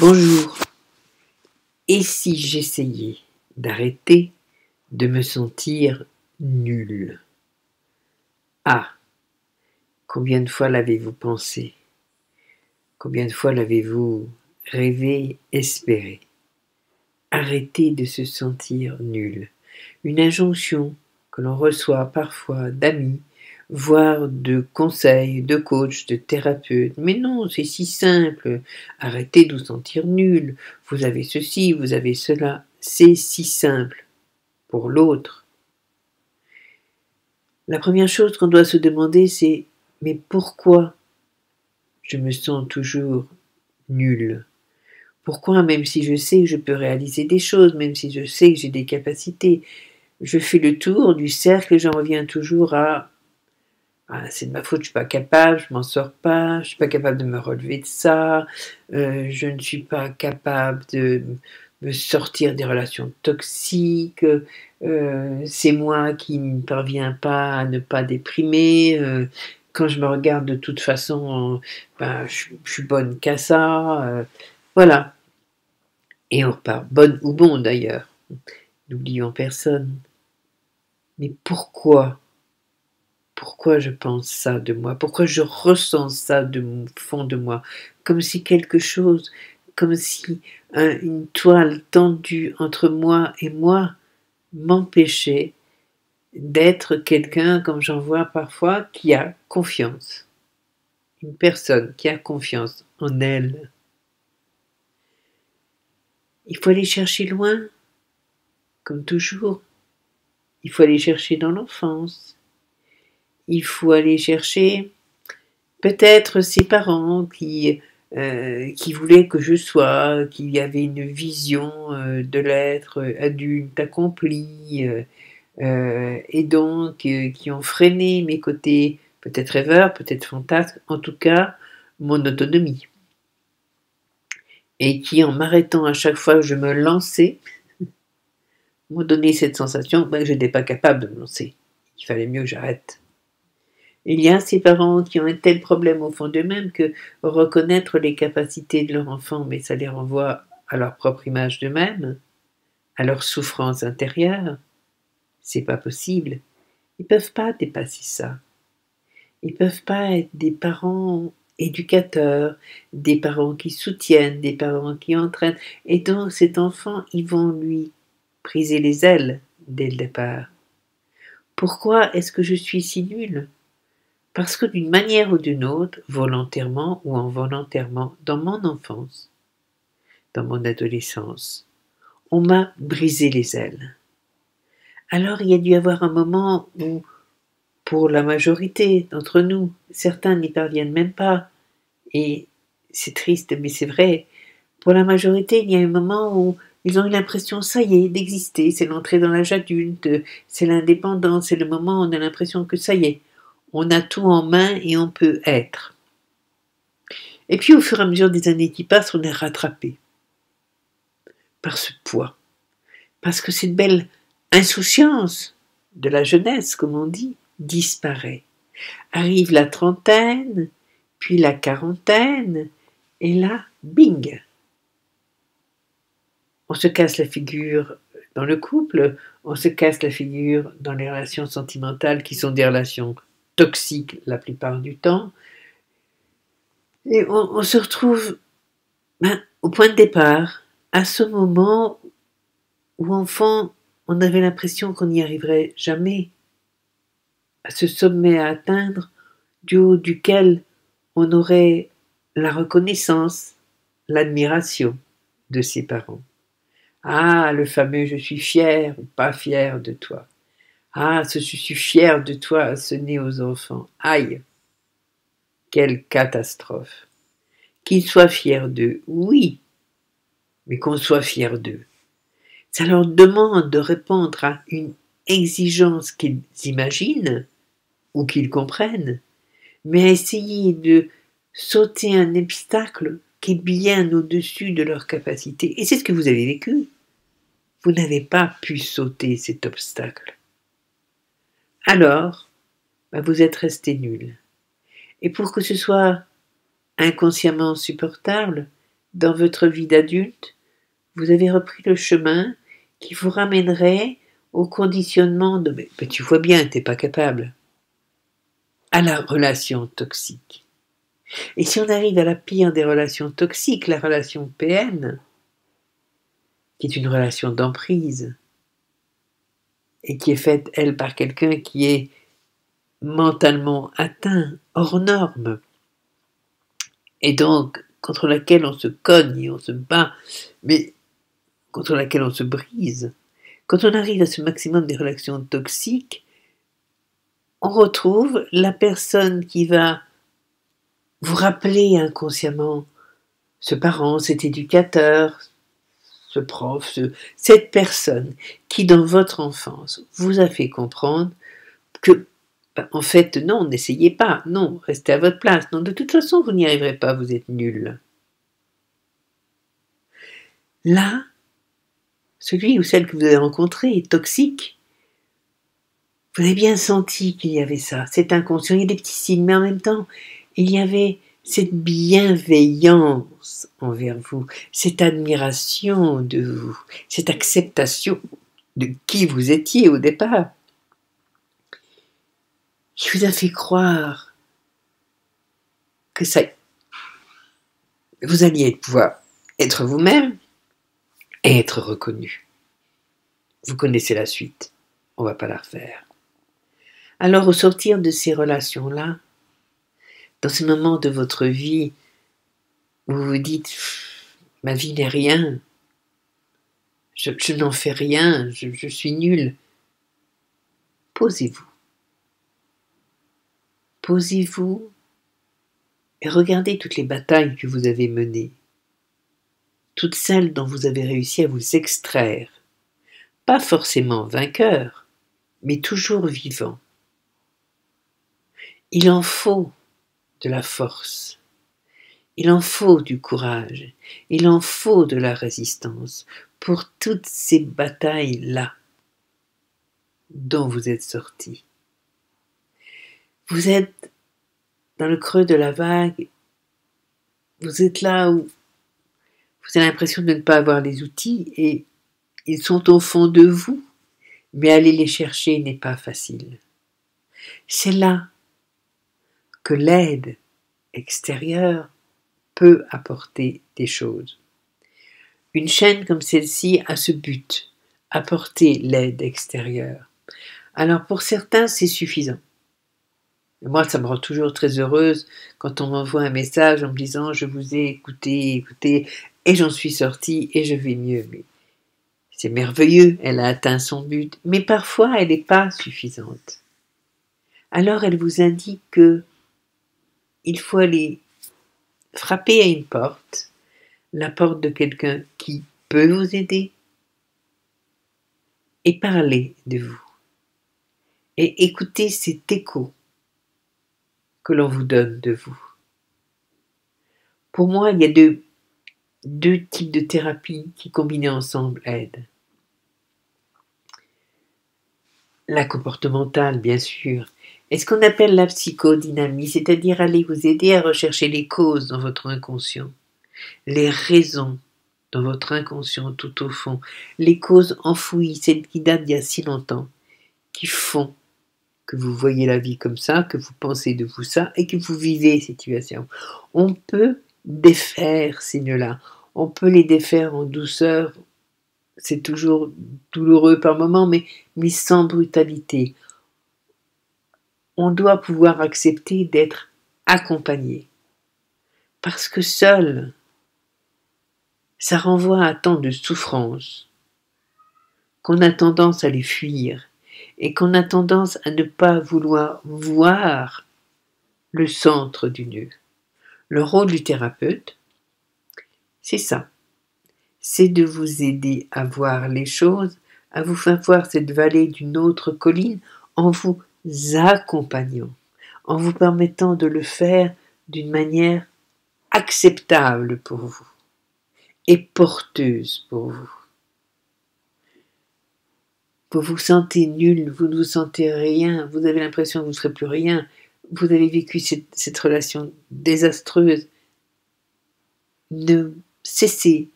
Bonjour. Et si j'essayais d'arrêter de me sentir nulle? Ah, combien de fois l'avez-vous pensé? Combien de fois l'avez-vous rêvé, espéré? Arrêter de se sentir nul. Une injonction que l'on reçoit parfois d'amis, voire de conseils, de coachs, de thérapeutes. Mais non, c'est si simple. Arrêtez de vous sentir nul. Vous avez ceci, vous avez cela. C'est si simple pour l'autre. La première chose qu'on doit se demander, c'est « Mais pourquoi je me sens toujours nul ? Pourquoi, même si je sais que je peux réaliser des choses, même si je sais que j'ai des capacités, je fais le tour du cercle et j'en reviens toujours à... Ah, c'est de ma faute, je ne suis pas capable, je ne m'en sors pas, je ne suis pas capable de me relever de ça, je ne suis pas capable de me sortir des relations toxiques, c'est moi qui ne parviens pas à ne pas déprimer, quand je me regarde de toute façon, ben, je suis bonne qu'à ça, voilà. Et on repart, bonne ou bon d'ailleurs, n'oublions personne. Mais pourquoi ? Pourquoi je pense ça de moi? Pourquoi je ressens ça de mon fond de moi? Comme si quelque chose, comme si une toile tendue entre moi et moi m'empêchait d'être quelqu'un, comme j'en vois parfois, qui a confiance. Une personne qui a confiance en elle. Il faut aller chercher loin, comme toujours. Il faut aller chercher dans l'enfance. Il faut aller chercher peut-être ses parents qui voulaient que je sois, qui avaient une vision de l'être adulte accompli, et donc qui ont freiné mes côtés, peut-être rêveurs, peut-être fantasques, en tout cas mon autonomie. Et qui, en m'arrêtant à chaque fois que je me lançais, m'ont donné cette sensation que je n'étais pas capable de me lancer, qu'il fallait mieux que j'arrête. Il y a ces parents qui ont un tel problème au fond d'eux-mêmes que reconnaître les capacités de leur enfant, mais ça les renvoie à leur propre image d'eux-mêmes, à leur souffrance intérieure, c'est pas possible. Ils peuvent pas dépasser ça. Ils peuvent pas être des parents éducateurs, des parents qui soutiennent, des parents qui entraînent. Et donc cet enfant, ils vont lui briser les ailes dès le départ. Pourquoi est-ce que je suis si nulle ? Parce que d'une manière ou d'une autre, volontairement ou involontairement, dans mon enfance, dans mon adolescence, on m'a brisé les ailes. Alors il y a dû y avoir un moment où, pour la majorité d'entre nous, certains n'y parviennent même pas, et c'est triste mais c'est vrai, pour la majorité il y a un moment où ils ont eu l'impression, ça y est, d'exister, c'est l'entrée dans l'âge adulte, c'est l'indépendance, c'est le moment où on a l'impression que ça y est, on a tout en main et on peut être. Et puis au fur et à mesure des années qui passent, on est rattrapé par ce poids. Parce que cette belle insouciance de la jeunesse, comme on dit, disparaît. Arrive la trentaine, puis la quarantaine, et là, bing! On se casse la figure dans le couple, on se casse la figure dans les relations sentimentales qui sont des relations toxique la plupart du temps, et on se retrouve au point de départ, à ce moment où enfant on avait l'impression qu'on n'y arriverait jamais, à ce sommet à atteindre, du haut duquel on aurait la reconnaissance, l'admiration de ses parents. Ah, le fameux « je suis fier ou pas fier de toi ». Ah, je suis fier de toi, ce nez aux enfants. Aïe, quelle catastrophe. Qu'ils soient fiers d'eux, oui, mais qu'on soit fiers d'eux. Ça leur demande de répondre à une exigence qu'ils imaginent ou qu'ils comprennent, mais à essayer de sauter un obstacle qui est bien au-dessus de leur capacité. Et c'est ce que vous avez vécu. Vous n'avez pas pu sauter cet obstacle. Alors, vous êtes resté nul. Et pour que ce soit inconsciemment supportable, Dans votre vie d'adulte, vous avez repris le chemin qui vous ramènerait au conditionnement de « mais tu vois bien, t'es pas capable » à la relation toxique. Et si on arrive à la pire des relations toxiques, la relation PN, qui est une relation d'emprise, et qui est faite, elle, par quelqu'un qui est mentalement atteint, hors norme, et donc contre laquelle on se cogne et on se bat, mais contre laquelle on se brise, quand on arrive à ce maximum des relations toxiques, on retrouve la personne qui va vous rappeler inconsciemment ce parent, cet éducateur, ce prof, cette personne qui, dans votre enfance, vous a fait comprendre que, en fait, non, n'essayez pas, non, restez à votre place, non, de toute façon, vous n'y arriverez pas, vous êtes nul. Là, celui ou celle que vous avez rencontré est toxique. Vous avez bien senti qu'il y avait ça, c'est inconscient, il y a des petits signes, mais en même temps, il y avait cette bienveillance envers vous, cette admiration de vous, cette acceptation de qui vous étiez au départ, qui vous a fait croire que ça, vous alliez pouvoir être vous-même et être reconnu. Vous connaissez la suite, on ne va pas la refaire. Alors au sortir de ces relations-là, dans ces moments de votre vie où vous vous dites « ma vie n'est rien, je n'en fais rien, je suis nul », posez-vous. Posez-vous et regardez toutes les batailles que vous avez menées, toutes celles dont vous avez réussi à vous extraire, pas forcément vainqueur, mais toujours vivant. Il en faut de la force, il en faut du courage, il en faut de la résistance pour toutes ces batailles-là dont vous êtes sortis. Vous êtes dans le creux de la vague, vous êtes là où vous avez l'impression de ne pas avoir les outils et ils sont au fond de vous, mais aller les chercher n'est pas facile. C'est là que l'aide extérieure peut apporter des choses. Une chaîne comme celle-ci a ce but, apporter l'aide extérieure. Alors pour certains, c'est suffisant. Moi, ça me rend toujours très heureuse quand on m'envoie un message en me disant « je vous ai écouté, et j'en suis sortie, et je vais mieux ». Mais c'est merveilleux, elle a atteint son but, mais parfois elle n'est pas suffisante. Alors elle vous indique qu'il faut aller frapper à une porte, la porte de quelqu'un qui peut vous aider, et parler de vous, et écouter cet écho que l'on vous donne de vous. Pour moi, il y a deux types de thérapies qui, combinées ensemble, aident. La comportementale, bien sûr, est ce qu'on appelle la psychodynamie, c'est-à-dire aller vous aider à rechercher les causes dans votre inconscient, les raisons dans votre inconscient tout au fond, les causes enfouies, celles qui datent d'il y a si longtemps, qui font que vous voyez la vie comme ça, que vous pensez de vous ça, et que vous vivez cette situation. On peut défaire ces nœuds-là, on peut les défaire en douceur, c'est toujours douloureux par moments, mais sans brutalité. On doit pouvoir accepter d'être accompagné, parce que seul, ça renvoie à tant de souffrances, qu'on a tendance à les fuir, et qu'on a tendance à ne pas vouloir voir le centre du nœud. Le rôle du thérapeute, c'est ça. C'est de vous aider à voir les choses, à vous faire voir cette vallée d'une autre colline en vous accompagnant, en vous permettant de le faire d'une manière acceptable pour vous et porteuse pour vous. Vous vous sentez nul, vous ne vous sentez rien, vous avez l'impression que vous ne serez plus rien, vous avez vécu cette relation désastreuse. Ne cesser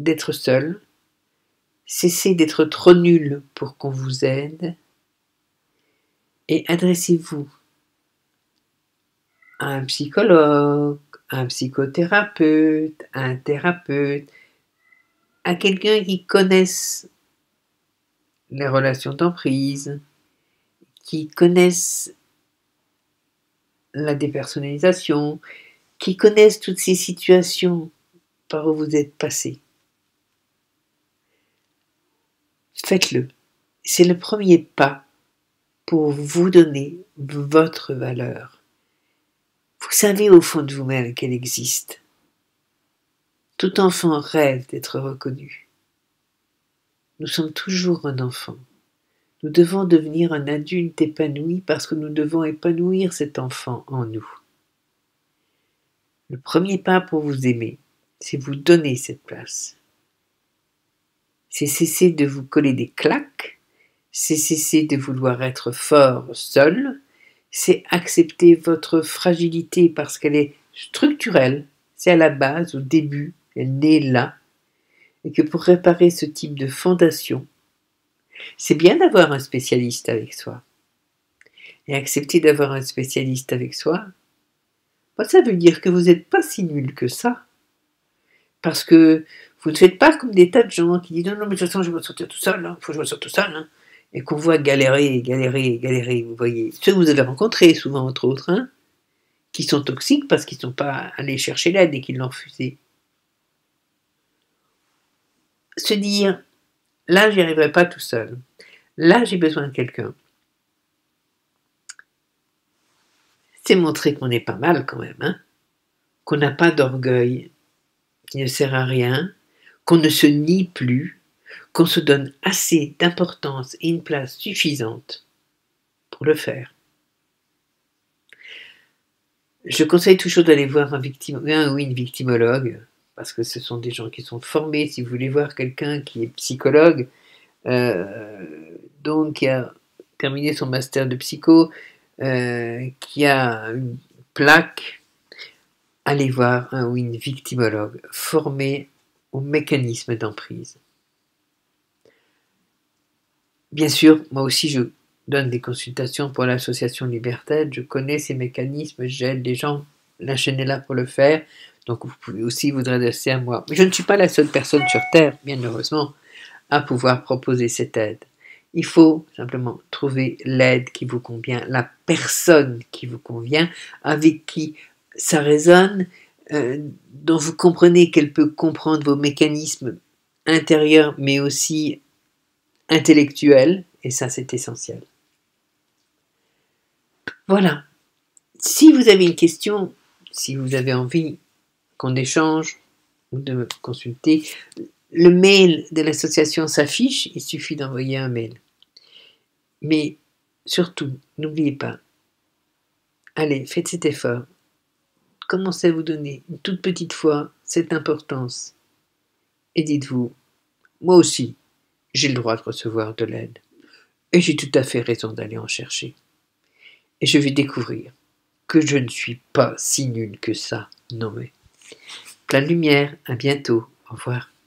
d'être seul, cessez d'être trop nul pour qu'on vous aide et adressez-vous à un psychologue, à un psychothérapeute, à un thérapeute, à quelqu'un qui connaisse les relations d'emprise, qui connaisse la dépersonnalisation, qui connaissent toutes ces situations par où vous êtes passé. Faites-le. C'est le premier pas pour vous donner votre valeur. Vous savez au fond de vous-même qu'elle existe. Tout enfant rêve d'être reconnu. Nous sommes toujours un enfant. Nous devons devenir un adulte épanoui parce que nous devons épanouir cet enfant en nous. Le premier pas pour vous aimer, c'est vous donner cette place. C'est cesser de vous coller des claques, c'est cesser de vouloir être fort seul, c'est accepter votre fragilité parce qu'elle est structurelle, c'est à la base, au début, elle naît là, et que pour réparer ce type de fondation, c'est bien d'avoir un spécialiste avec soi. Et accepter d'avoir un spécialiste avec soi, ça veut dire que vous n'êtes pas si nul que ça. Parce que vous ne faites pas comme des tas de gens qui disent « Non, non, mais de toute façon, je vais me sortir tout seul, il faut que je me sorte tout seul. » Et qu'on voit galérer, galérer, galérer, vous voyez. Ceux que vous avez rencontrés, souvent, entre autres, qui sont toxiques parce qu'ils ne sont pas allés chercher l'aide et qu'ils l'ont refusé. Se dire « Là, je n'y arriverai pas tout seul. Là, j'ai besoin de quelqu'un. » C'est montrer qu'on est pas mal quand même, qu'on n'a pas d'orgueil, qui ne sert à rien, qu'on ne se nie plus, qu'on se donne assez d'importance et une place suffisante pour le faire. Je conseille toujours d'aller voir un ou une victimologue, parce que ce sont des gens qui sont formés. Si vous voulez voir quelqu'un qui est psychologue, donc qui a terminé son master de psycho, qui a une plaque, allez voir un ou une victimologue formée au mécanisme d'emprise. Bien sûr, moi aussi je donne des consultations pour l'association Libert'aide, je connais ces mécanismes, j'aide les gens, la chaîne est là pour le faire, donc vous pouvez aussi vous adresser à moi. Mais je ne suis pas la seule personne sur Terre, bien heureusement, à pouvoir proposer cette aide. Il faut simplement trouver l'aide qui vous convient, la personne qui vous convient, avec qui ça résonne, dont vous comprenez qu'elle peut comprendre vos mécanismes intérieurs, mais aussi intellectuels, et ça c'est essentiel. Voilà. Si vous avez une question, si vous avez envie qu'on échange ou de me consulter, le mail de l'association s'affiche, il suffit d'envoyer un mail. Mais surtout, n'oubliez pas, allez, faites cet effort. Commencez à vous donner une toute petite fois cette importance. Et dites-vous, moi aussi, j'ai le droit de recevoir de l'aide. Et j'ai tout à fait raison d'aller en chercher. Et je vais découvrir que je ne suis pas si nul que ça. Non mais, plein de lumière, à bientôt, au revoir.